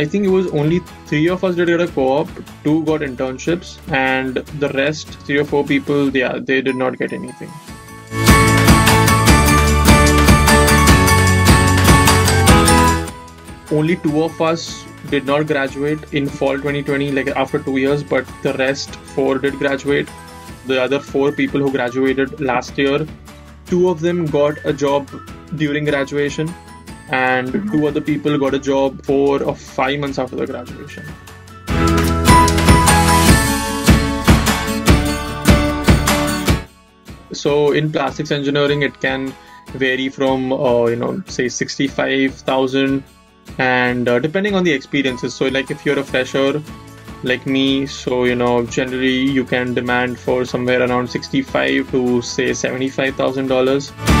I think it was only 3 of us that did a co-op, 2 got internships, and the rest, 3 or 4 people, they did not get anything. Only 2 of us did not graduate in fall 2020, like after 2 years, but the rest 4 did graduate. The other 4 people who graduated last year, 2 of them got a job during graduation, and 2 other people got a job 4 or 5 months after the graduation. So in plastics engineering, it can vary from say 65,000, and depending on the experiences. So like if you're a fresher like me, so generally you can demand for somewhere around $65,000 to say $75,000.